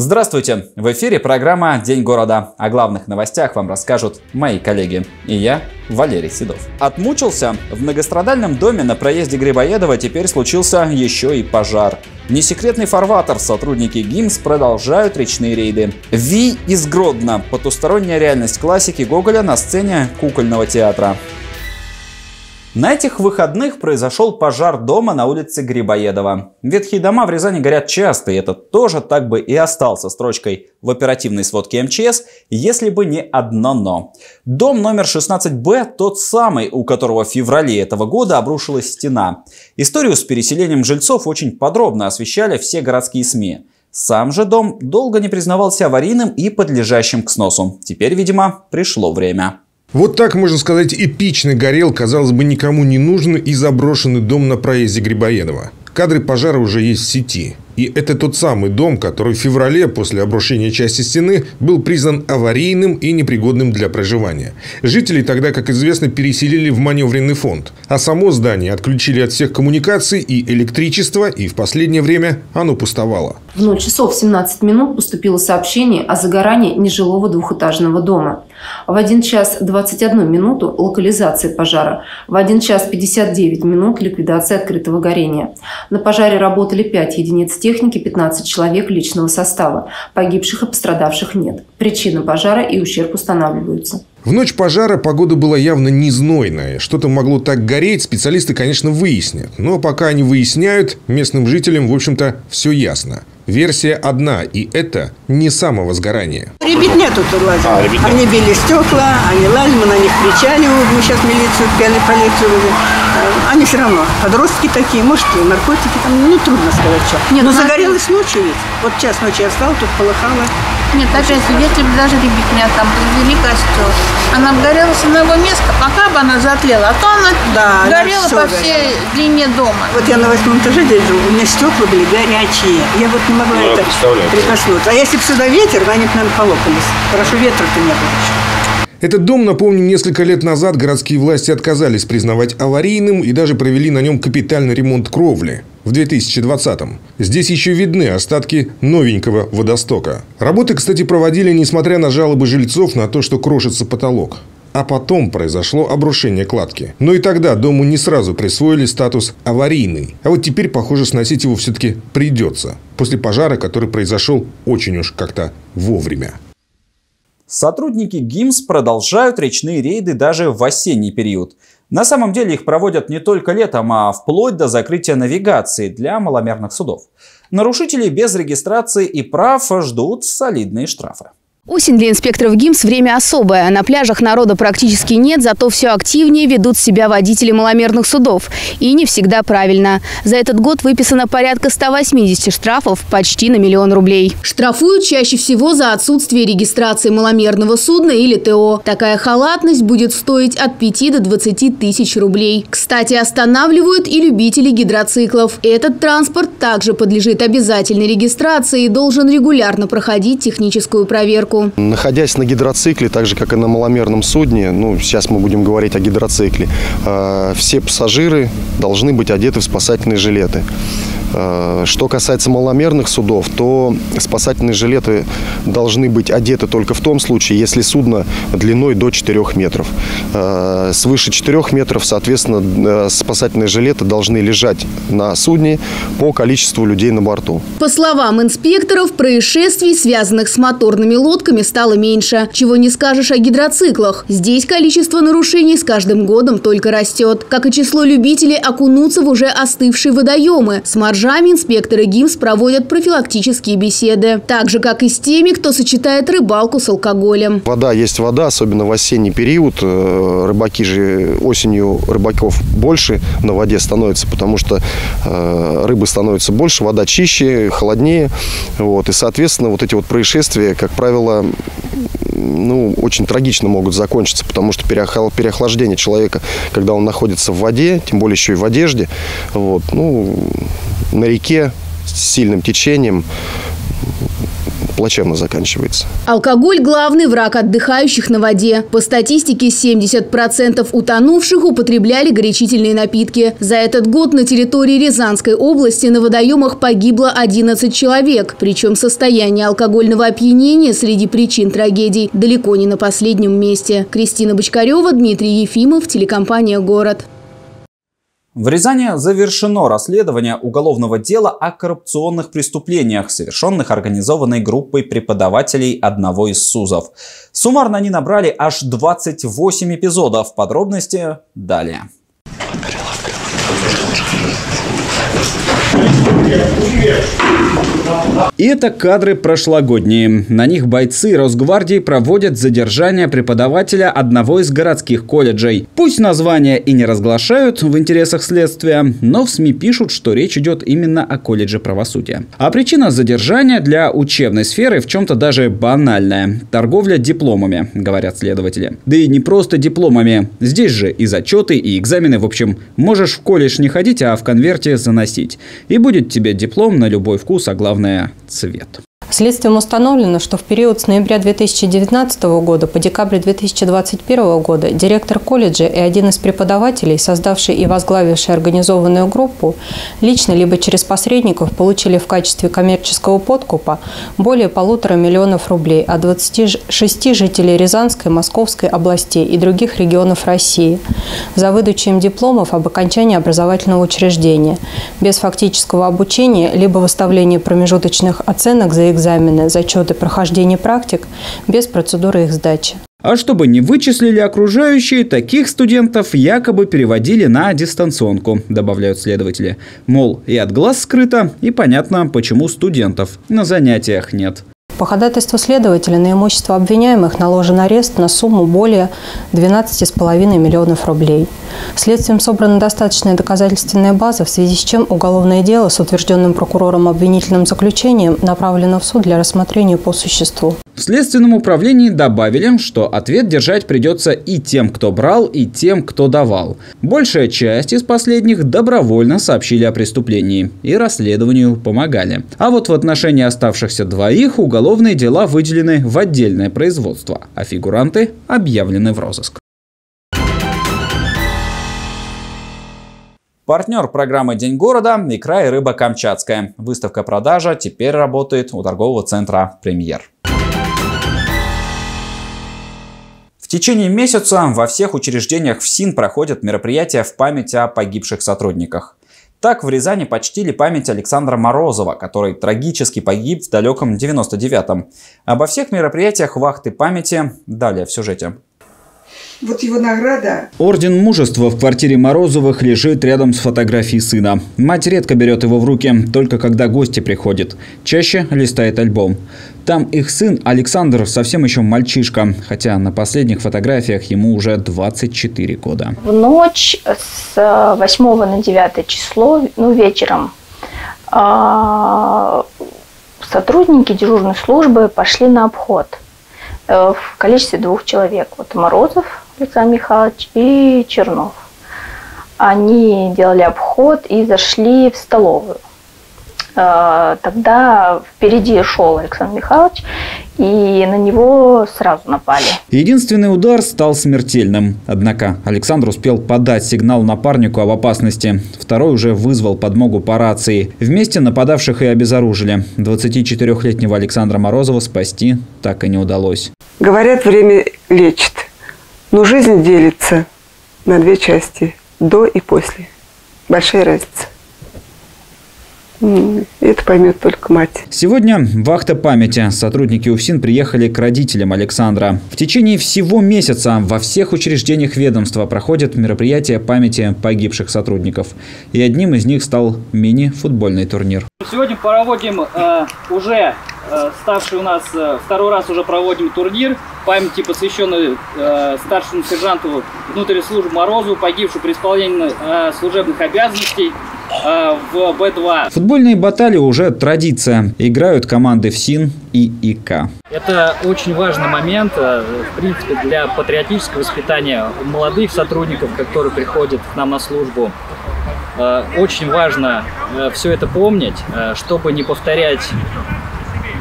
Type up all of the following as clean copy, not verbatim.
Здравствуйте! В эфире программа «День города». О главных новостях вам расскажут мои коллеги. И я, Валерий Седов. Отмучился? В многострадальном доме на проезде Грибоедова теперь случился еще и пожар. Несекретный фарватер. Сотрудники ГИМС продолжают речные рейды. Вий из Гродно. Потусторонняя реальность классики Гоголя на сцене кукольного театра. На этих выходных произошел пожар дома на улице Грибоедова. Ветхие дома в Рязани горят часто, и это тоже так бы и остался строчкой в оперативной сводке МЧС, если бы не одно «но». Дом номер 16Б, тот самый, у которого в феврале этого года обрушилась стена. Историю с переселением жильцов очень подробно освещали все городские СМИ. Сам же дом долго не признавался аварийным и подлежащим к сносу. Теперь, видимо, пришло время. Вот так, можно сказать, эпично горел, казалось бы, никому не нужный и заброшенный дом на проезде Грибоедова. Кадры пожара уже есть в сети. И это тот самый дом, который в феврале после обрушения части стены был признан аварийным и непригодным для проживания. Жителей тогда, как известно, переселили в маневренный фонд. А само здание отключили от всех коммуникаций и электричества, и в последнее время оно пустовало. В 0 часов 17 минут поступило сообщение о загорании нежилого двухэтажного дома. В 1 час 21 минуту локализация пожара, в 1 час 59 минут ликвидация открытого горения. На пожаре работали 5 единиц техники, 15 человек личного состава. Погибших и пострадавших нет. Причина пожара и ущерб устанавливаются. В ночь пожара погода была явно незнойная. Что-то могло так гореть, специалисты, конечно, выяснят. Но пока они выясняют, местным жителям, в общем-то, все ясно. Версия одна, и это не самовозгорание. Ребятня тут лазила. Они били стекла, они лазили, мы на них кричали. Мы сейчас милицию, полицию. Они все равно подростки такие, может, и наркотики там, ну, трудно сказать, что. Нет, но загорелось ночью ведь. Вот час ночи я встал, тут полыхало. Нет, даже если бы даже ребятня там развели костер, она обгорела с одного места, пока бы она затлела. А то она горела по всей длине дома. Вот я на 8-м этаже здесь живу, у меня стекла были горячие. Я вот не могла это прикоснуться. А если бы сюда ветер, они бы, наверное, полопались. Хорошо, ветра-то не было еще. Этот дом, напомню, несколько лет назад городские власти отказались признавать аварийным и даже провели на нем капитальный ремонт кровли. В 2020-м. Здесь еще видны остатки новенького водостока. Работы, кстати, проводили, несмотря на жалобы жильцов на то, что крошится потолок. А потом произошло обрушение кладки. Но и тогда дому не сразу присвоили статус аварийный. А вот теперь, похоже, сносить его все-таки придется. После пожара, который произошел очень уж как-то вовремя. Сотрудники ГИМС продолжают речные рейды даже в осенний период. На самом деле их проводят не только летом, а вплоть до закрытия навигации для маломерных судов. Нарушителей без регистрации и прав ждут солидные штрафы. Осень для инспекторов ГИМС – время особое. На пляжах народа практически нет, зато все активнее ведут себя водители маломерных судов. И не всегда правильно. За этот год выписано порядка 180 штрафов, почти на 1 000 000 рублей. Штрафуют чаще всего за отсутствие регистрации маломерного судна или ТО. Такая халатность будет стоить от 5 до 20 тысяч рублей. Кстати, останавливают и любители гидроциклов. Этот транспорт также подлежит обязательной регистрации и должен регулярно проходить техническую проверку. Находясь на гидроцикле, так же как и на маломерном судне, ну сейчас мы будем говорить о гидроцикле, все пассажиры должны быть одеты в спасательные жилеты. Что касается маломерных судов, то спасательные жилеты должны быть одеты только в том случае, если судно длиной до 4 метров. Свыше 4 метров, соответственно, спасательные жилеты должны лежать на судне по количеству людей на борту. По словам инспекторов, происшествий, связанных с моторными лодками, стало меньше. Чего не скажешь о гидроциклах. Здесь количество нарушений с каждым годом только растет. Как и число любителей окунуться в уже остывшие водоемы. С моржами инспекторы ГИМС проводят профилактические беседы. Так же, как и с теми, кто сочетает рыбалку с алкоголем. Вода есть вода, особенно в осенний период. Рыбаки же осенью, рыбаков больше на воде становится, потому что рыбы становится больше, вода чище, холоднее. Вот. И, соответственно, вот эти вот происшествия, как правило, ну, очень трагично могут закончиться, потому что переохлаждение человека, когда он находится в воде, тем более еще и в одежде, вот, ну, на реке с сильным течением, плачевно заканчивается. Алкоголь – главный враг отдыхающих на воде. По статистике, 70% утонувших употребляли горячительные напитки. За этот год на территории Рязанской области на водоемах погибло 11 человек. Причем состояние алкогольного опьянения среди причин трагедий далеко не на последнем месте. Кристина Бочкарева, Дмитрий Ефимов, телекомпания «Город». В Рязани завершено расследование уголовного дела о коррупционных преступлениях, совершенных организованной группой преподавателей одного из СУЗов. Суммарно они набрали аж 28 эпизодов. Подробности далее. Это кадры прошлогодние. На них бойцы Росгвардии проводят задержание преподавателя одного из городских колледжей. Пусть название и не разглашают в интересах следствия, но в СМИ пишут, что речь идет именно о колледже правосудия. А причина задержания для учебной сферы в чем-то даже банальная. Торговля дипломами, говорят следователи. Да и не просто дипломами. Здесь же и зачеты, и экзамены. В общем, можешь в колледж не ходить, а в конверте заносить. И будет тебе диплом на любой вкус, а главное – цвет. Следствием установлено, что в период с ноября 2019 года по декабрь 2021 года директор колледжа и один из преподавателей, создавший и возглавивший организованную группу, лично либо через посредников получили в качестве коммерческого подкупа более 1,5 миллиона рублей от 26 жителей Рязанской, Московской областей и других регионов России за выдачу им дипломов об окончании образовательного учреждения без фактического обучения либо выставления промежуточных оценок за экзамены, зачеты, прохождение практик без процедуры их сдачи. А чтобы не вычислили окружающие, таких студентов якобы переводили на дистанционку, добавляют следователи. Мол, и от глаз скрыто, и понятно, почему студентов на занятиях нет. По ходатайству следователя на имущество обвиняемых наложен арест на сумму более 12,5 миллионов рублей. Следствием собрана достаточная доказательственная база, в связи с чем уголовное дело с утвержденным прокурором обвинительным заключением направлено в суд для рассмотрения по существу. В Следственном управлении добавили, что ответ держать придется и тем, кто брал, и тем, кто давал. Большая часть из последних добровольно сообщили о преступлении и расследованию помогали. А вот в отношении оставшихся двоих уголовные дела выделены в отдельное производство, а фигуранты объявлены в розыск. Партнер программы «День города» – икра и рыба камчатская. Выставка-продажа теперь работает у торгового центра «Премьер». В течение месяца во всех учреждениях УФСИН проходят мероприятия в память о погибших сотрудниках. Так в Рязани почтили память Александра Морозова, который трагически погиб в далеком 99-м. Обо всех мероприятиях вахты памяти далее в сюжете. Вот его награда. Орден мужества в квартире Морозовых лежит рядом с фотографией сына. Мать редко берет его в руки, только когда гости приходят. Чаще листает альбом. Там их сын Александр совсем еще мальчишка, хотя на последних фотографиях ему уже 24 года. В ночь с 8 на 9 число, вечером, сотрудники дежурной службы пошли на обход в количестве 2 человек. Вот Морозов Александр Михайлович и Чернов. Они делали обход и зашли в столовую. Тогда впереди шел Александр Михайлович, и на него сразу напали. Единственный удар стал смертельным. Однако Александр успел подать сигнал напарнику об опасности. Второй уже вызвал подмогу по рации. Вместе нападавших и обезоружили. 24-летнего Александра Морозова спасти так и не удалось. Говорят, время лечит. Но жизнь делится на 2 части – до и после. Большая разница. Это поймет только мать. Сегодня вахта памяти. Сотрудники УФСИН приехали к родителям Александра. В течение всего месяца во всех учреждениях ведомства проходят мероприятия памяти погибших сотрудников. И одним из них стал мини-футбольный турнир. Сегодня проводим уже ставший у нас, второй раз уже проводим турнир памяти, посвященный старшему сержанту внутренней службы Морозу, погибшему при исполнении служебных обязанностей. В Б2. Футбольные баталии уже традиция. Играют команды УФСИН и ИК. Это очень важный момент, в принципе, для патриотического воспитания молодых сотрудников, которые приходят к нам на службу. Очень важно все это помнить, чтобы не повторять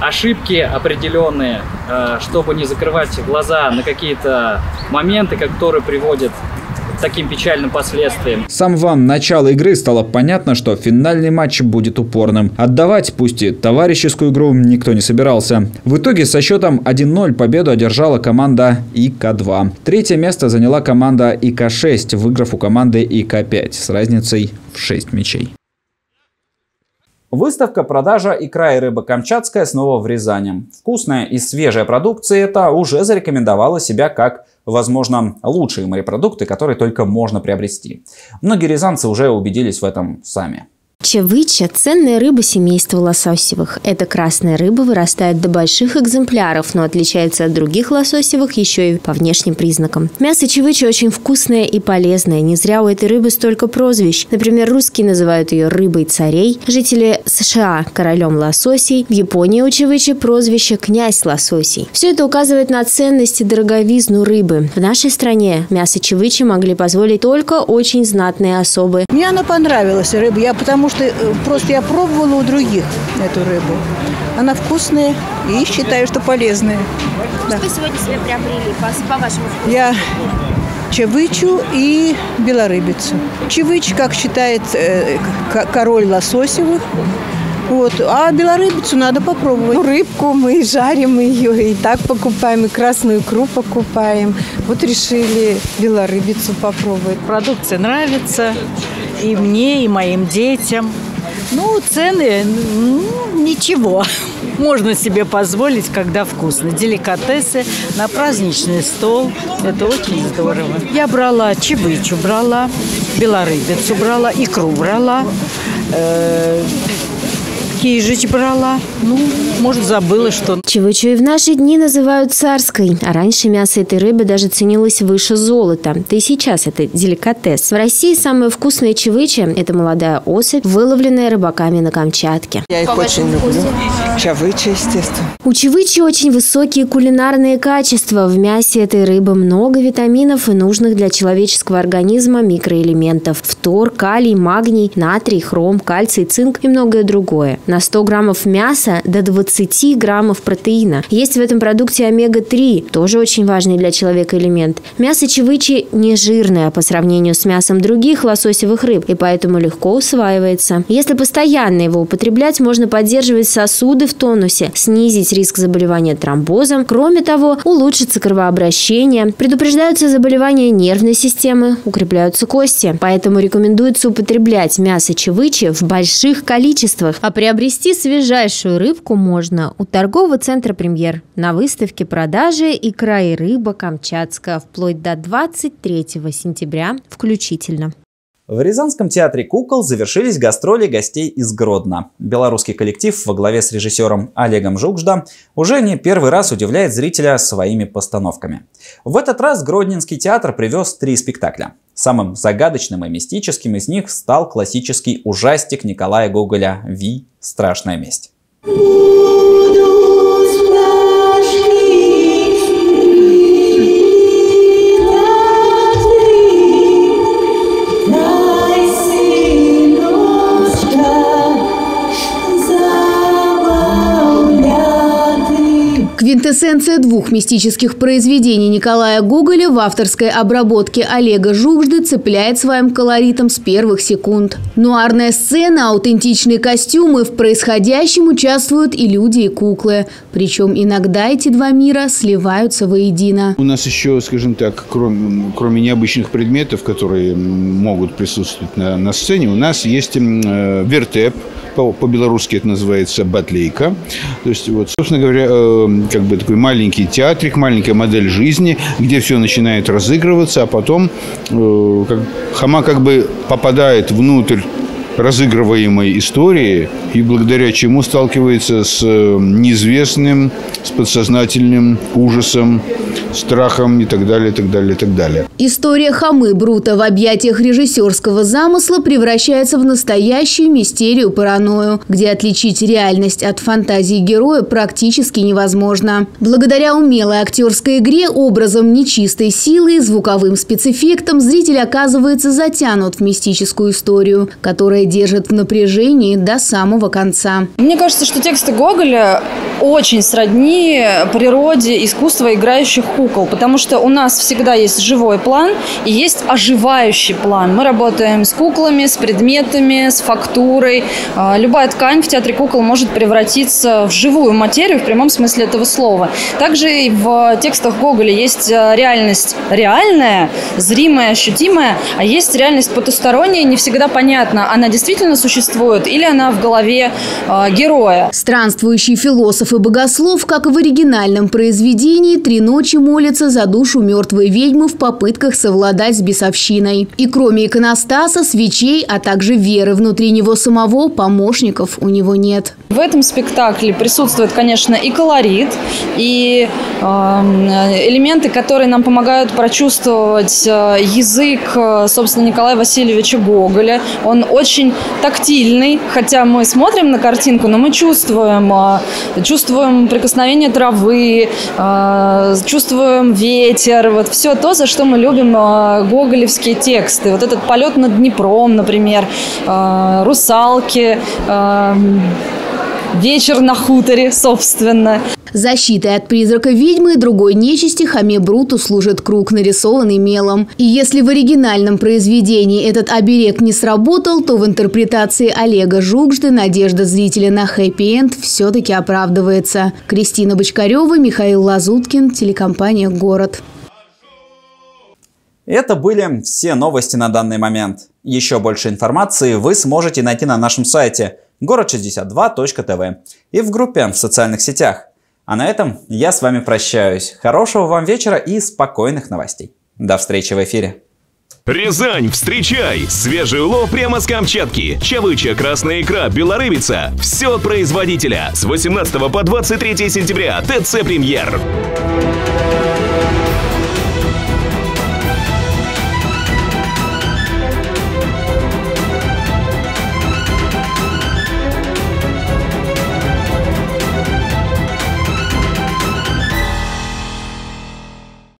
ошибки определенные, чтобы не закрывать глаза на какие-то моменты, которые приводят к таким печальным последствиям. С самого начала игры стало понятно, что финальный матч будет упорным. Отдавать, пусть и товарищескую игру, никто не собирался. В итоге со счетом 1-0 победу одержала команда ИК-2. Третье место заняла команда ИК-6, выиграв у команды ИК-5 с разницей в 6 мячей. Выставка «Продажа икра и рыба камчатская» снова в Рязани. Вкусная и свежая продукция эта уже зарекомендовала себя как, возможно, лучшие морепродукты, которые только можно приобрести. Многие рязанцы уже убедились в этом сами. Чавыча – ценная рыба семейства лососевых. Эта красная рыба вырастает до больших экземпляров, но отличается от других лососевых еще и по внешним признакам. Мясо чавычи очень вкусное и полезное. Не зря у этой рыбы столько прозвищ. Например, русские называют ее рыбой царей, жители США – королем лососей, в Японии у чавычи прозвище «князь лососей». Все это указывает на ценность и дороговизну рыбы. В нашей стране мясо чавычи могли позволить только очень знатные особы. Мне она понравилась, рыба, потому что просто я пробовала у других эту рыбу. Она вкусная и считаю, что полезная. Что вы сегодня себе приобрели по вашему вкусу? Я чавычу и белорыбицу. Чавыч, как считает король лососевых. Вот. А белорыбицу надо попробовать. Ну, рыбку мы жарим ее, и так покупаем, и красную икру покупаем. Вот решили белорыбицу попробовать. Продукция нравится. И мне, и моим детям. Ну, цены, ничего. Можно себе позволить, когда вкусно. Деликатесы на праздничный стол. Это очень здорово. Я брала чавычу, брала белорыбицу, брала икру, брала кижич брала. Ну, может, забыла что. Чавычу и в наши дни называют царской. А раньше мясо этой рыбы даже ценилось выше золота. Да и сейчас это деликатес. В России самая вкусная чавыча – это молодая особь, выловленная рыбаками на Камчатке. Я их очень люблю. Чавыча, естественно. У чавычи очень высокие кулинарные качества. В мясе этой рыбы много витаминов и нужных для человеческого организма микроэлементов. Фтор, калий, магний, натрий, хром, кальций, цинк и многое другое. На 100 граммов мяса до 20 граммов протеина. Есть в этом продукте омега-3, тоже очень важный для человека элемент. Мясо чавычи не жирное по сравнению с мясом других лососевых рыб, и поэтому легко усваивается. Если постоянно его употреблять, можно поддерживать сосуды в тонусе, снизить риск заболевания тромбозом. Кроме того, улучшится кровообращение, предупреждаются заболевания нервной системы, укрепляются кости. Поэтому рекомендуется употреблять мясо чавычи в больших количествах. А приобрести свежайшую рыбку можно у торгового центра «Премьер» на выставке продажи «Икра и рыба камчатская» вплоть до 23 сентября включительно. В Рязанском театре кукол завершились гастроли гостей из Гродно. Белорусский коллектив во главе с режиссером Олегом Жукжда уже не первый раз удивляет зрителя своими постановками. В этот раз Гродненский театр привез 3 спектакля. Самым загадочным и мистическим из них стал классический ужастик Николая Гоголя «Вий. Страшная месть». Квинтэссенция двух мистических произведений Николая Гоголя в авторской обработке Олега Жукжды цепляет своим колоритом с первых секунд. Нуарная сцена, аутентичные костюмы, в происходящем участвуют и люди, и куклы. Причем иногда эти два мира сливаются воедино. У нас еще, скажем так, кроме необычных предметов, которые могут присутствовать на сцене, у нас есть вертеп. По-белорусски это называется батлейка. То есть, вот, собственно говоря, как бы такой маленький театрик, маленькая модель жизни, где все начинает разыгрываться, а потом Хома как бы попадает внутрь разыгрываемой истории и благодаря чему сталкивается с неизвестным, с подсознательным ужасом, страхом и так далее, так далее, так далее. История Хомы Брута в объятиях режиссерского замысла превращается в настоящую мистерию-паранойю, где отличить реальность от фантазии героя практически невозможно. Благодаря умелой актерской игре, образом нечистой силы и звуковым спецэффектам зритель оказывается затянут в мистическую историю, которая держит в напряжении до самого конца. Мне кажется, что тексты Гоголя очень сродни природе искусства играющих кукол, потому что у нас всегда есть живой план и есть оживающий план. Мы работаем с куклами, с предметами, с фактурой. Любая ткань в театре кукол может превратиться в живую материю в прямом смысле этого слова. Также и в текстах Гоголя есть реальность реальная, зримая, ощутимая, а есть реальность потусторонняя, не всегда понятна, она действительно существует или она в голове героя. Странствующий философ и богослов, как в оригинальном произведении, 3 ночи молятся за душу мертвой ведьмы в попытках совладать с бесовщиной. И кроме иконостаса, свечей, а также веры внутри него самого, помощников у него нет. В этом спектакле присутствует, конечно, и колорит, и элементы, которые нам помогают прочувствовать язык, собственно, Николая Васильевича Гоголя. Он очень тактильный, хотя мы смотрим на картинку, но мы чувствуем прикосновение травы, чувствуем ветер. Вот все то, за что мы любим гоголевские тексты. Вот этот полет над Днепром, например, русалки, вечер на хуторе, собственно. Защитой от призрака ведьмы и другой нечисти Хоме Бруту служит круг, нарисованный мелом. И если в оригинальном произведении этот оберег не сработал, то в интерпретации Олега Жукжды надежда зрителя на хэппи-энд все-таки оправдывается. Кристина Бочкарева, Михаил Лазуткин, телекомпания «Город». Это были все новости на данный момент. Еще больше информации вы сможете найти на нашем сайте город62.tv и в группе в социальных сетях. А на этом я с вами прощаюсь. Хорошего вам вечера и спокойных новостей. До встречи в эфире. Рязань, встречай! Свежий улов прямо с Камчатки. Чавыча, красная икра, белорыбица. Все от производителя. С 18 по 23 сентября. ТЦ Премьер.